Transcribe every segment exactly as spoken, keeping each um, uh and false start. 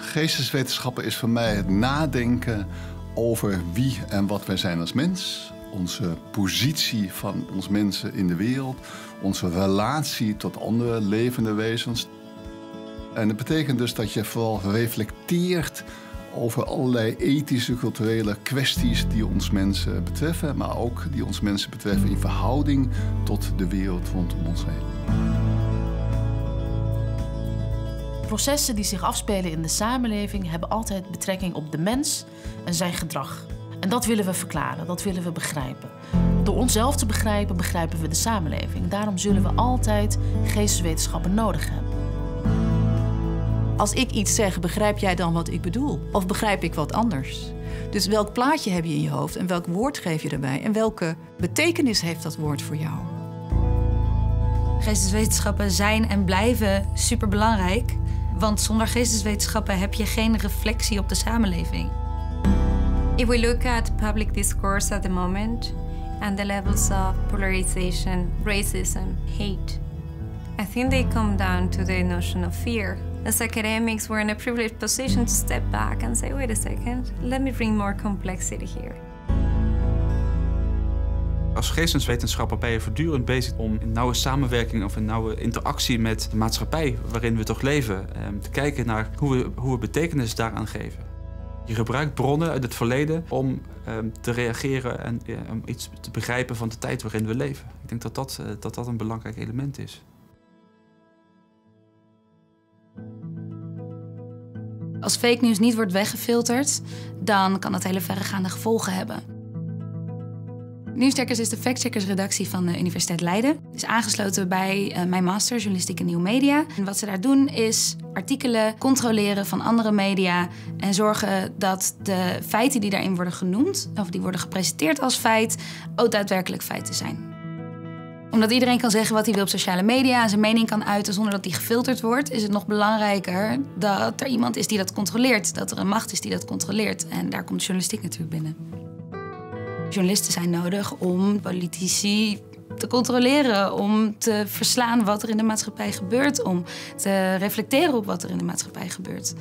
Geesteswetenschappen is voor mij het nadenken over wie en wat wij zijn als mens. Onze positie van ons mensen in de wereld. Onze relatie tot andere levende wezens. En dat betekent dus dat je vooral reflecteert over allerlei ethische, culturele kwesties die ons mensen betreffen. Maar ook die ons mensen betreffen in verhouding tot de wereld rondom ons heen. Processen die zich afspelen in de samenleving hebben altijd betrekking op de mens en zijn gedrag. En dat willen we verklaren, dat willen we begrijpen. Door onszelf te begrijpen, begrijpen we de samenleving. Daarom zullen we altijd geesteswetenschappen nodig hebben. Als ik iets zeg, begrijp jij dan wat ik bedoel? Of begrijp ik wat anders? Dus welk plaatje heb je in je hoofd en welk woord geef je erbij? En welke betekenis heeft dat woord voor jou? Geesteswetenschappen zijn en blijven superbelangrijk. Want zonder geesteswetenschappen heb je geen reflectie op de samenleving. If we look at public discourse at the moment and the levels of polarization, racism, hate, I think they come down to the notion of fear. As academics, we're in a privileged position to step back and say, wait a second, let me bring more complexity here. Als geesteswetenschapper ben je voortdurend bezig om in nauwe samenwerking of in nauwe interactie met de maatschappij waarin we toch leven, te kijken naar hoe we, hoe we betekenis daaraan geven. Je gebruikt bronnen uit het verleden om te reageren en om iets te begrijpen van de tijd waarin we leven. Ik denk dat dat, dat, dat een belangrijk element is. Als fake news niet wordt weggefilterd, dan kan dat hele verregaande gevolgen hebben. Nieuwscheckers is de factcheckersredactie van de Universiteit Leiden. Het is aangesloten bij uh, mijn master journalistiek en nieuw media. En wat ze daar doen is artikelen controleren van andere media en zorgen dat de feiten die daarin worden genoemd, of die worden gepresenteerd als feit, ook daadwerkelijk feiten zijn. Omdat iedereen kan zeggen wat hij wil op sociale media en zijn mening kan uiten zonder dat die gefilterd wordt, is het nog belangrijker dat er iemand is die dat controleert, dat er een macht is die dat controleert. En daar komt journalistiek natuurlijk binnen. Journalisten zijn nodig om politici te controleren, om te verslaan wat er in de maatschappij gebeurt, om te reflecteren op wat er in de maatschappij gebeurt.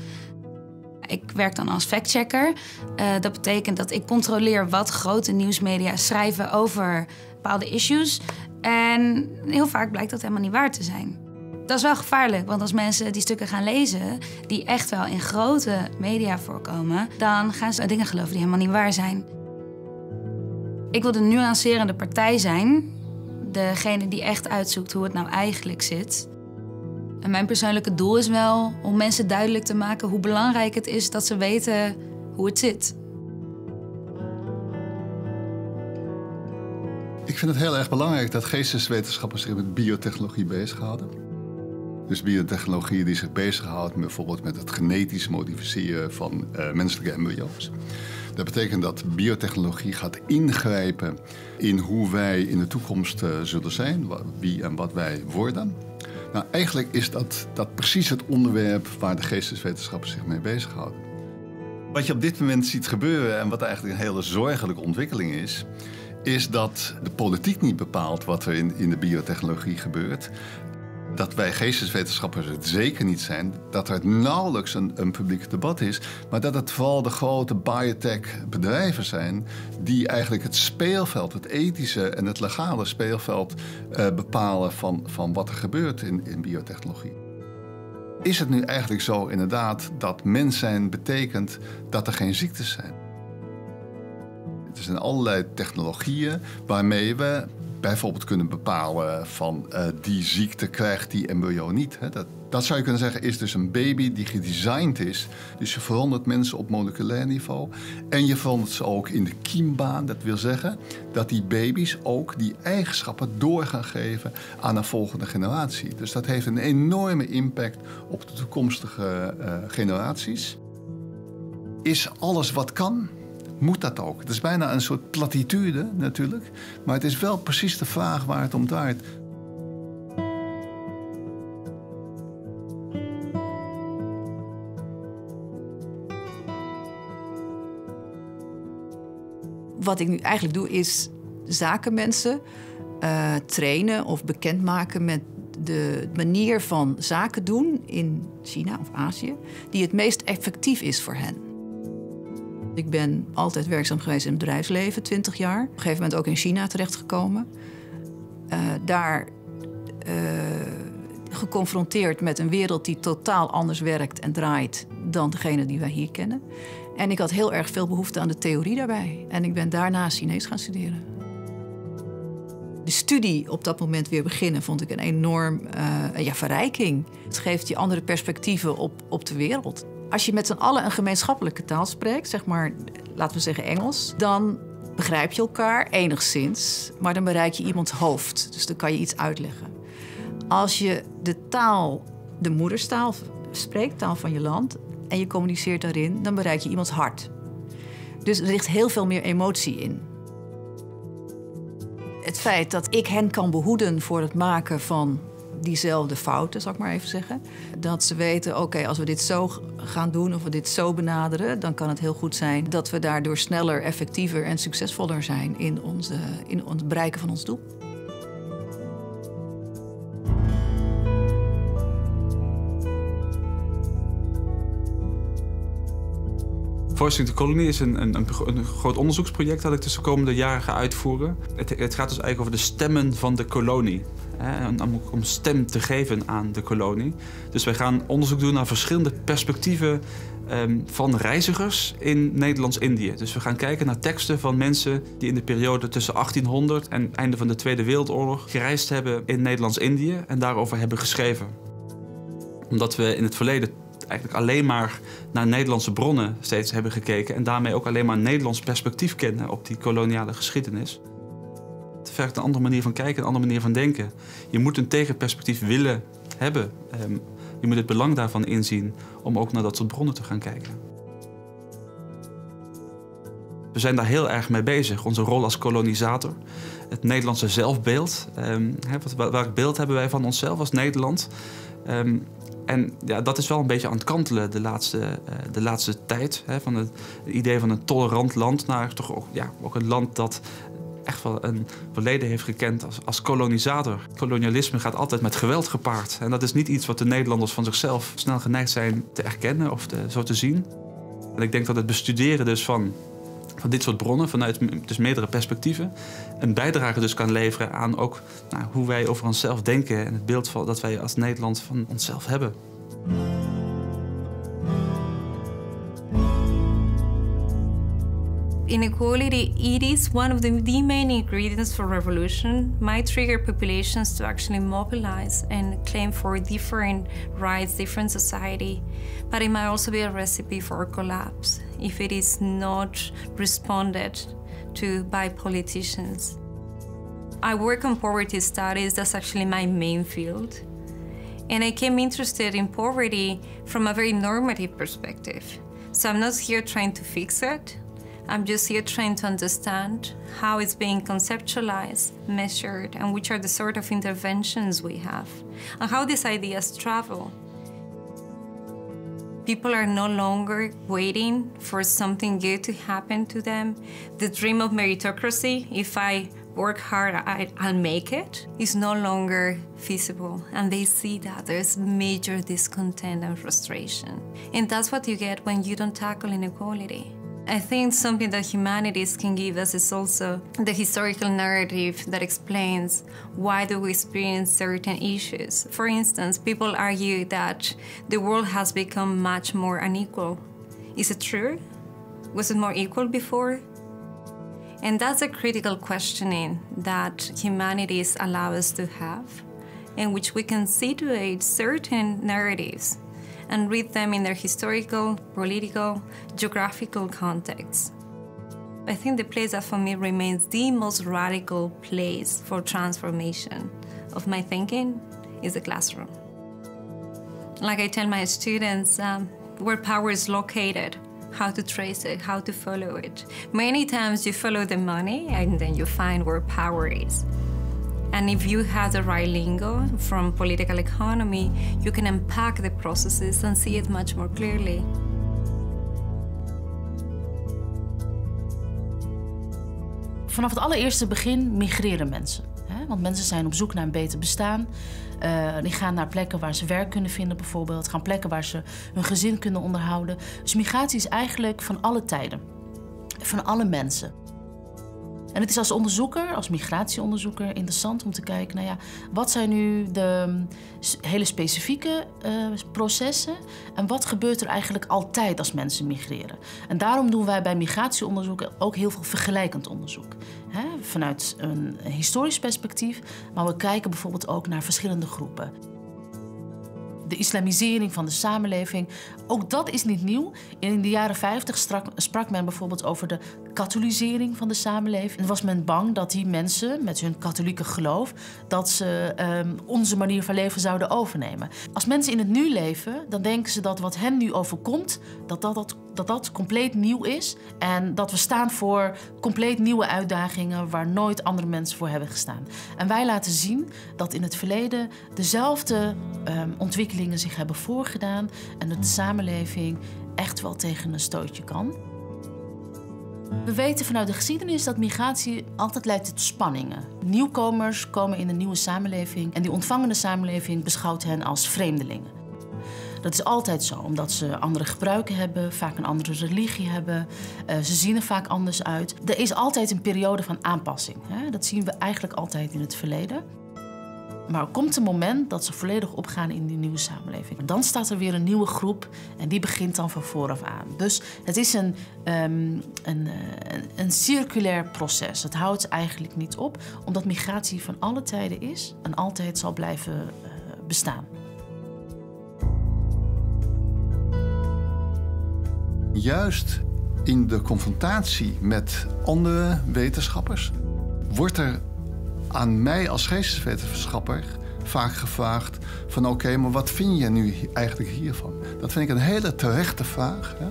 Ik werk dan als factchecker. Uh, dat betekent dat ik controleer wat grote nieuwsmedia schrijven over bepaalde issues. En heel vaak blijkt dat helemaal niet waar te zijn. Dat is wel gevaarlijk, want als mensen die stukken gaan lezen, die echt wel in grote media voorkomen, dan gaan ze dingen geloven die helemaal niet waar zijn. Ik wil de nuancerende partij zijn, degene die echt uitzoekt hoe het nou eigenlijk zit. En mijn persoonlijke doel is wel om mensen duidelijk te maken hoe belangrijk het is dat ze weten hoe het zit. Ik vind het heel erg belangrijk dat geesteswetenschappers zich met biotechnologie bezighouden. Dus biotechnologie die zich bezighoudt bijvoorbeeld met het genetisch modificeren van uh, menselijke embryo's. Dat betekent dat biotechnologie gaat ingrijpen in hoe wij in de toekomst uh, zullen zijn, wie en wat wij worden. Nou, eigenlijk is dat, dat precies het onderwerp waar de geesteswetenschappen zich mee bezighouden. Wat je op dit moment ziet gebeuren en wat eigenlijk een hele zorgelijke ontwikkeling is, is dat de politiek niet bepaalt wat er in, in de biotechnologie gebeurt. Dat wij geesteswetenschappers het zeker niet zijn, dat er nauwelijks een, een publiek debat is, maar dat het vooral de grote biotech-bedrijven zijn die eigenlijk het speelveld, het ethische en het legale speelveld uh, bepalen van, van wat er gebeurt in, in biotechnologie. Is het nu eigenlijk zo inderdaad dat mens zijn betekent dat er geen ziektes zijn? Er zijn allerlei technologieën waarmee we bijvoorbeeld kunnen bepalen van uh, die ziekte krijgt die embryo niet. Hè? Dat, dat zou je kunnen zeggen is dus een baby die gedesigned is. Dus je verandert mensen op moleculair niveau. En je verandert ze ook in de kiembaan. Dat wil zeggen dat die baby's ook die eigenschappen door gaan geven aan een volgende generatie. Dus dat heeft een enorme impact op de toekomstige uh, generaties. Is alles wat kan? Moet dat ook? Het is bijna een soort platitude natuurlijk, maar het is wel precies de vraag waar het om draait. Wat ik nu eigenlijk doe is zakenmensen uh, trainen of bekendmaken met de manier van zaken doen in China of Azië die het meest effectief is voor hen. Ik ben altijd werkzaam geweest in het bedrijfsleven, twintig jaar. Op een gegeven moment ook in China terechtgekomen. Uh, daar uh, geconfronteerd met een wereld die totaal anders werkt en draait dan degene die wij hier kennen. En ik had heel erg veel behoefte aan de theorie daarbij. En ik ben daarna Chinees gaan studeren. De studie op dat moment weer beginnen vond ik een enorm uh, ja, verrijking. Het geeft je andere perspectieven op, op de wereld. Als je met z'n allen een gemeenschappelijke taal spreekt, zeg maar, laten we zeggen Engels, dan begrijp je elkaar enigszins, maar dan bereik je iemands hoofd. Dus dan kan je iets uitleggen. Als je de taal, de moederstaal spreekt, taal van je land, en je communiceert daarin, dan bereik je iemands hart. Dus er ligt heel veel meer emotie in. Het feit dat ik hen kan behoeden voor het maken van diezelfde fouten, zal ik maar even zeggen. Dat ze weten, oké, okay, als we dit zo gaan doen of we dit zo benaderen, dan kan het heel goed zijn dat we daardoor sneller, effectiever en succesvoller zijn in, onze, in het bereiken van ons doel. Forcing the Colony is een, een, een groot onderzoeksproject dat ik dus de komende jaren ga uitvoeren. Het, het gaat dus eigenlijk over de stemmen van de kolonie. Hè, om, om stem te geven aan de kolonie. Dus wij gaan onderzoek doen naar verschillende perspectieven um, van reizigers in Nederlands-Indië. Dus we gaan kijken naar teksten van mensen die in de periode tussen achttienhonderd en het einde van de Tweede Wereldoorlog gereisd hebben in Nederlands-Indië en daarover hebben geschreven. Omdat we in het verleden eigenlijk alleen maar naar Nederlandse bronnen steeds hebben gekeken en daarmee ook alleen maar een Nederlands perspectief kennen op die koloniale geschiedenis. Het vergt een andere manier van kijken, een andere manier van denken. Je moet een tegenperspectief willen hebben. Um, je moet het belang daarvan inzien om ook naar dat soort bronnen te gaan kijken. We zijn daar heel erg mee bezig, onze rol als kolonisator. Het Nederlandse zelfbeeld. Um, he, wat, welk beeld hebben wij van onszelf als Nederland? Um, En ja, dat is wel een beetje aan het kantelen de laatste, uh, de laatste tijd. Hè, van het idee van een tolerant land naar toch ook, ja, ook een land dat echt wel een verleden heeft gekend als, als kolonisator. Kolonialisme gaat altijd met geweld gepaard. En dat is niet iets wat de Nederlanders van zichzelf snel geneigd zijn te erkennen of te, zo te zien. En ik denk dat het bestuderen dus van, van dit soort bronnen, vanuit dus meerdere perspectieven, een bijdrage dus kan leveren aan ook, nou, hoe wij over onszelf denken en het beeld van, dat wij als Nederland van onszelf hebben. Inequality, it is one of the, the main ingredients for revolution, might trigger populations to actually mobilize and claim for different rights, different society. But it might also be a recipe for collapse if it is not responded to by politicians. I work on poverty studies, that's actually my main field. And I came interested in poverty from a very normative perspective. So I'm not here trying to fix it. I'm just here trying to understand how it's being conceptualized, measured, and which are the sort of interventions we have, and how these ideas travel. People are no longer waiting for something good to happen to them. The dream of meritocracy, if I work hard, I, I'll make it, is no longer feasible. And they see that there's major discontent and frustration. And that's what you get when you don't tackle inequality. I think something that humanities can give us is also the historical narrative that explains why do we experience certain issues. For instance, people argue that the world has become much more unequal. Is it true? Was it more equal before? And that's a critical questioning that humanities allow us to have, in which we can situate certain narratives and read them in their historical, political, geographical context. I think the place that for me remains the most radical place for transformation of my thinking is the classroom. Like I tell my students, um, where power is located, how to trace it, how to follow it. Many times you follow the money and then you find where power is. And if you have the right lingo from political economy, you can unpack the processes and see it much more clearly. Vanaf het allereerste begin migreren mensen. Hè? Want mensen zijn op zoek naar een beter bestaan. Uh, die gaan naar plekken waar ze werk kunnen vinden bijvoorbeeld. Gaan plekken waar ze hun gezin kunnen onderhouden. Dus migratie is eigenlijk van alle tijden. Van alle mensen. En het is als onderzoeker, als migratieonderzoeker, interessant om te kijken, nou ja, wat zijn nu de hele specifieke uh, processen en wat gebeurt er eigenlijk altijd als mensen migreren. En daarom doen wij bij migratieonderzoek ook heel veel vergelijkend onderzoek. Hè? Vanuit een historisch perspectief, maar we kijken bijvoorbeeld ook naar verschillende groepen. De islamisering van de samenleving, ook dat is niet nieuw. In de jaren vijftig strak, sprak men bijvoorbeeld over de katholisering van de samenleving. En was men bang dat die mensen met hun katholieke geloof, dat ze um, onze manier van leven zouden overnemen. Als mensen in het nu leven, dan denken ze dat wat hen nu overkomt, dat dat, dat, dat, dat compleet nieuw is. En dat we staan voor compleet nieuwe uitdagingen waar nooit andere mensen voor hebben gestaan. En wij laten zien dat in het verleden dezelfde um, ontwikkeling zich hebben voorgedaan en dat de samenleving echt wel tegen een stootje kan. We weten vanuit de geschiedenis dat migratie altijd leidt tot spanningen. Nieuwkomers komen in een nieuwe samenleving en die ontvangende samenleving beschouwt hen als vreemdelingen. Dat is altijd zo, omdat ze andere gebruiken hebben, vaak een andere religie hebben. Ze zien er vaak anders uit. Er is altijd een periode van aanpassing. Dat zien we eigenlijk altijd in het verleden. Maar er komt een moment dat ze volledig opgaan in die nieuwe samenleving. Dan staat er weer een nieuwe groep en die begint dan van vooraf aan. Dus het is een, um, een, een circulair proces. Het houdt eigenlijk niet op, omdat migratie van alle tijden is en altijd zal blijven uh, bestaan. Juist in de confrontatie met andere wetenschappers wordt er aan mij als geesteswetenschapper vaak gevraagd van oké, okay, maar wat vind je nu eigenlijk hiervan? Dat vind ik een hele terechte vraag. Hè?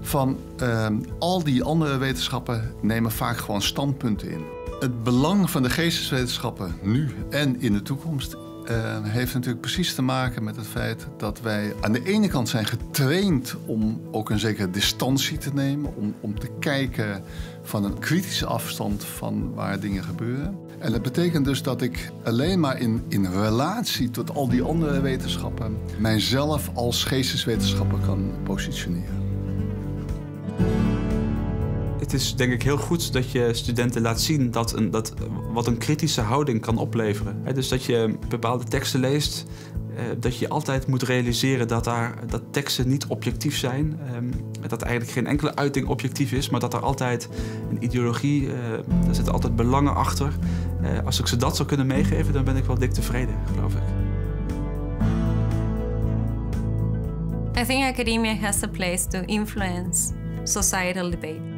Van uh, al die andere wetenschappen nemen vaak gewoon standpunten in. Het belang van de geesteswetenschappen nu en in de toekomst uh, heeft natuurlijk precies te maken met het feit dat wij aan de ene kant zijn getraind om ook een zekere distantie te nemen, om, om te kijken van een kritische afstand van waar dingen gebeuren. En dat betekent dus dat ik alleen maar in, in relatie tot al die andere wetenschappen mijzelf als geesteswetenschapper kan positioneren. Het is denk ik heel goed dat je studenten laat zien dat een, dat, wat een kritische houding kan opleveren. He, dus dat je bepaalde teksten leest, eh, dat je altijd moet realiseren dat, daar, dat teksten niet objectief zijn. Eh, dat eigenlijk geen enkele uiting objectief is, maar dat er altijd een ideologie, eh, daar zitten altijd belangen achter. Eh, als ik ze dat zou kunnen meegeven, dan ben ik wel dik tevreden, geloof ik. I think academia has a place to influence societal debate.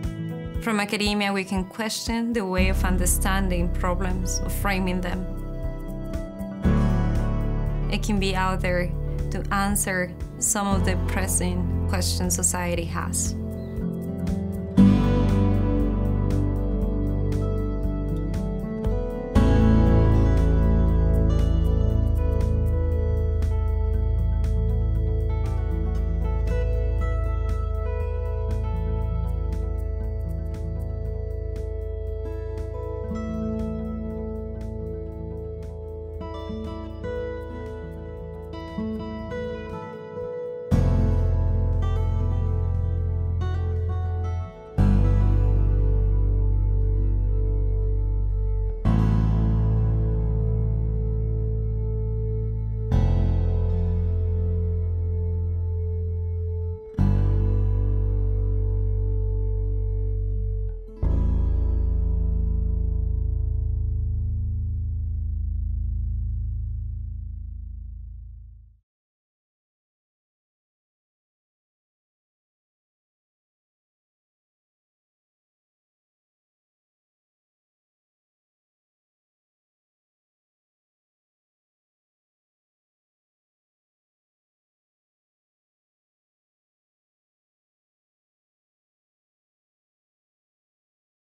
From academia, we can question the way of understanding problems, of framing them. It can be out there to answer some of the pressing questions society has.